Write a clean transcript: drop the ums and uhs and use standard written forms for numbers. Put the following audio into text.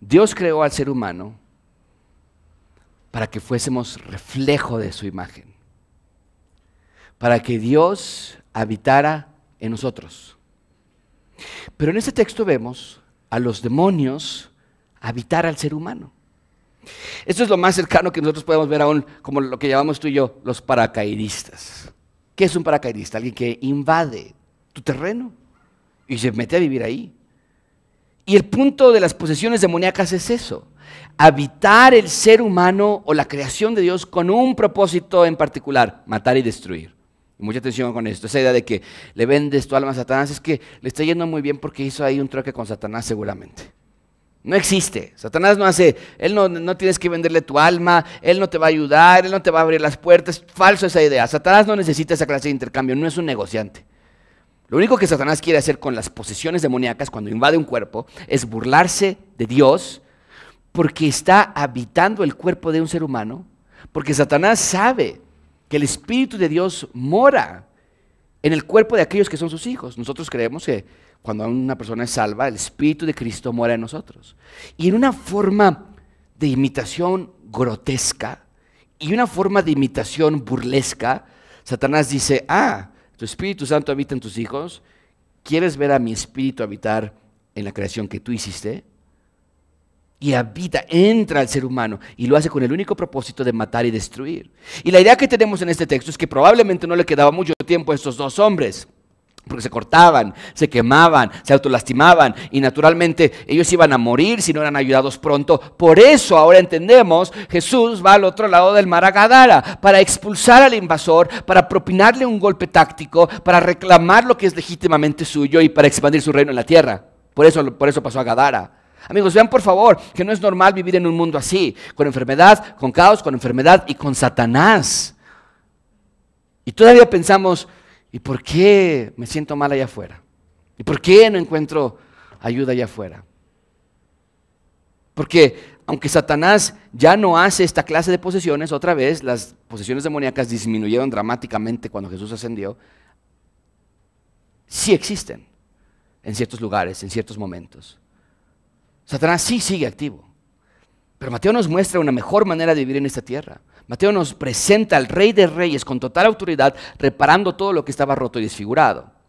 Dios creó al ser humano para que fuésemos reflejo de su imagen, para que Dios habitara en nosotros. Pero en este texto vemos a los demonios habitar al ser humano. Esto es lo más cercano que nosotros podemos ver aún, como lo que llamamos tú y yo, los paracaidistas. ¿Qué es un paracaidista? Alguien que invade tu terreno y se mete a vivir ahí. Y el punto de las posesiones demoníacas es eso, habitar el ser humano o la creación de Dios con un propósito en particular, matar y destruir. Y mucha atención con esto, esa idea de que le vendes tu alma a Satanás, es que le está yendo muy bien porque hizo ahí un trueque con Satanás seguramente. No existe, Satanás no hace, él no tienes que venderle tu alma, él no te va a ayudar, él no te va a abrir las puertas, falso esa idea. Satanás no necesita esa clase de intercambio, no es un negociante. Lo único que Satanás quiere hacer con las posesiones demoníacas cuando invade un cuerpo es burlarse de Dios porque está habitando el cuerpo de un ser humano, porque Satanás sabe que el Espíritu de Dios mora en el cuerpo de aquellos que son sus hijos. Nosotros creemos que cuando una persona es salva, el Espíritu de Cristo mora en nosotros. Y en una forma de imitación grotesca y una forma de imitación burlesca, Satanás dice, tu Espíritu Santo habita en tus hijos, ¿quieres ver a mi Espíritu habitar en la creación que tú hiciste? Y habita, entra al ser humano y lo hace con el único propósito de matar y destruir. Y la idea que tenemos en este texto es que probablemente no le quedaba mucho tiempo a estos dos hombres, porque se cortaban, se quemaban, se autolastimaban y naturalmente ellos iban a morir si no eran ayudados pronto. Por eso ahora entendemos, Jesús va al otro lado del mar a Gadara para expulsar al invasor, para propinarle un golpe táctico, para reclamar lo que es legítimamente suyo y para expandir su reino en la tierra. Por eso pasó a Gadara. Amigos, vean por favor que no es normal vivir en un mundo así, con enfermedad, con caos, con enfermedad y con Satanás. Y todavía pensamos, ¿y por qué me siento mal allá afuera? ¿Y por qué no encuentro ayuda allá afuera? Porque aunque Satanás ya no hace esta clase de posesiones, otra vez las posesiones demoníacas disminuyeron dramáticamente cuando Jesús ascendió, sí existen en ciertos lugares, en ciertos momentos. Satanás sí sigue activo, pero Mateo nos muestra una mejor manera de vivir en esta tierra. Mateo nos presenta al Rey de Reyes con total autoridad, reparando todo lo que estaba roto y desfigurado.